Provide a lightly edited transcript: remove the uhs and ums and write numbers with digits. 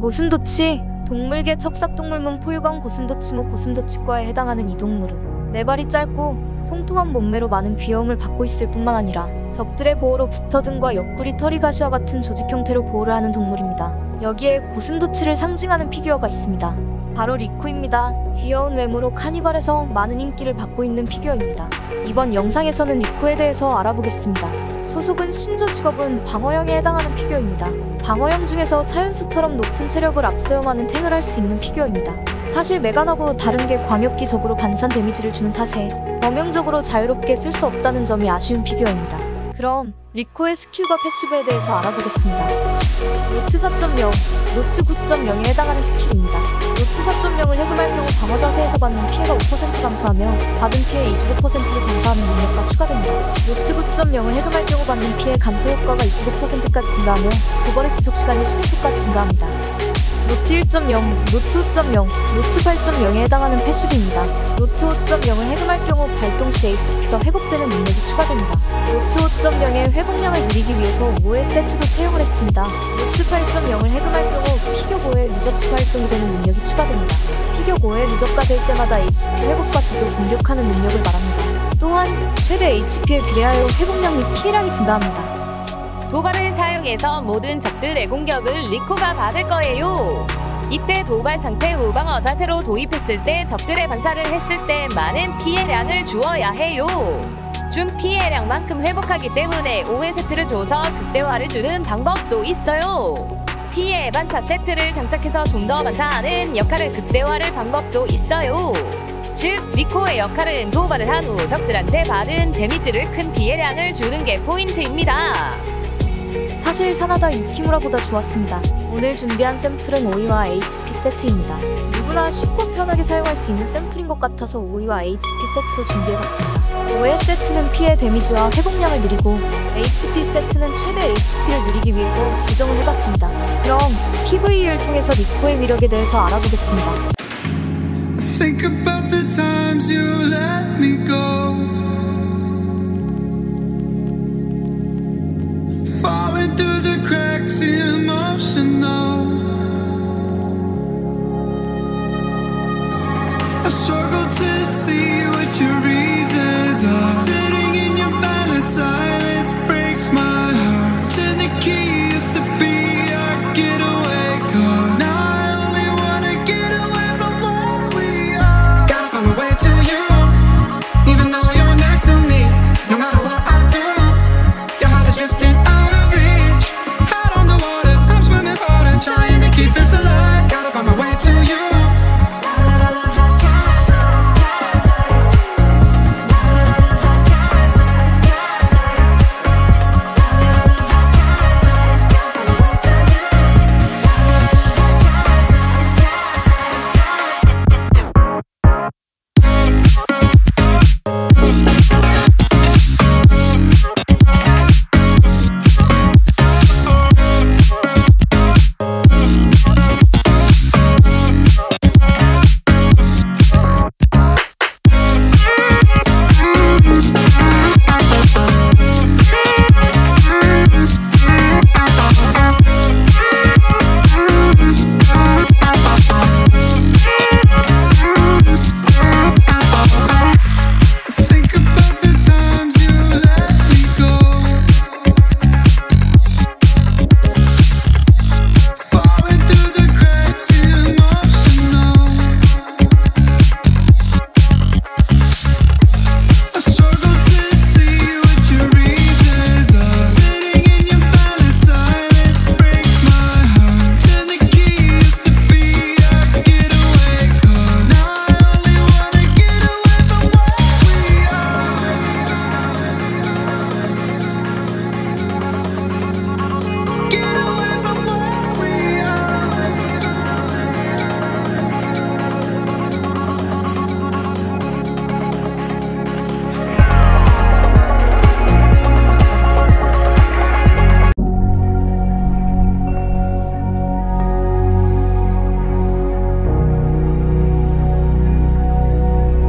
고슴도치, 동물계 척삭동물문 포유관 고슴도치목 고슴도치과에 해당하는 이 동물은 네 발이 짧고 통통한 몸매로 많은 귀여움을 받고 있을 뿐만 아니라 적들의 보호로부터 등과 옆구리, 털이 가시와 같은 조직 형태로 보호를 하는 동물입니다. 여기에 고슴도치를 상징하는 피규어가 있습니다. 바로 리코입니다. 귀여운 외모로 카니발에서 많은 인기를 받고 있는 피규어입니다. 이번 영상에서는 리코에 대해서 알아보겠습니다. 소속은 신조 직업은 방어형에 해당하는 피규어입니다. 방어형 중에서 차윤수처럼 높은 체력을 앞세워만은 탱을 할 수 있는 피규어입니다. 사실 메간하고 다른 게 광역기 적으로 반산 데미지를 주는 탓에 범용적으로 자유롭게 쓸 수 없다는 점이 아쉬운 피규어입니다. 그럼 리코의 스킬과 패시브에 대해서 알아보겠습니다. 노트 4.0, 노트 9.0에 해당하는 스킬입니다. 노트 4.0을 해금할 경우 방어 자세에서 받는 피해가 5% 감소하며 받은 피해 25%를 감소하는 능력과 추가됩니다. 노트 9.0을 해금할 경우 받는 피해 감소 효과가 25%까지 증가하며 고벌의 지속시간이 15초까지 증가합니다. 노트 1.0, 노트 5.0, 노트 8.0에 해당하는 패시브입니다. 노트 5.0을 해금할 경우 발동 시 HP가 회복되는 능력이 추가됩니다. 노트 5.0의 회복량을 늘리기 위해서 5의 세트도 채용을 했습니다. 노트 8.0을 해금할 경우 피격 5의 누적시 활동이 되는 능력이 추가됩니다. 피격 5의 누적가 될 때마다 HP 회복과 적을 공격하는 능력을 말합니다. 또한 최대 HP에 비례하여 회복량 및 피해량이 증가합니다. 도발을 사용해서 모든 적들의 공격을 리코가 받을 거예요. 이때 도발 상태 후 방어 자세로 도입했을 때 적들의 반사를 했을 때 많은 피해량을 주어야 해요. 준 피해량만큼 회복하기 때문에 5회 세트를 줘서 극대화를 주는 방법도 있어요. 피해 반사 세트를 장착해서 좀 더 반사하는 역할을 극대화할 방법도 있어요. 즉, 리코의 역할은 도발을 한 후 적들한테 받은 데미지를 큰 피해량을 주는 게 포인트입니다. 사실 사나다 유키무라보다 좋았습니다. 오늘 준비한 샘플은 5위와 HP 세트입니다. 누구나 쉽고 편하게 사용할 수 있는 샘플인 것 같아서 5위와 HP 세트로 준비해봤습니다. 5의 세트는 피해 데미지와 회복량을 늘리고 HP 세트는 최대 HP를 늘리기 위해서 조정을 해봤습니다. 그럼 PVE를 통해서 리코의 위력에 대해서 알아보겠습니다. Think about the times you let me go. Falling through the cracks, emotional. I struggle to see what your reasons are.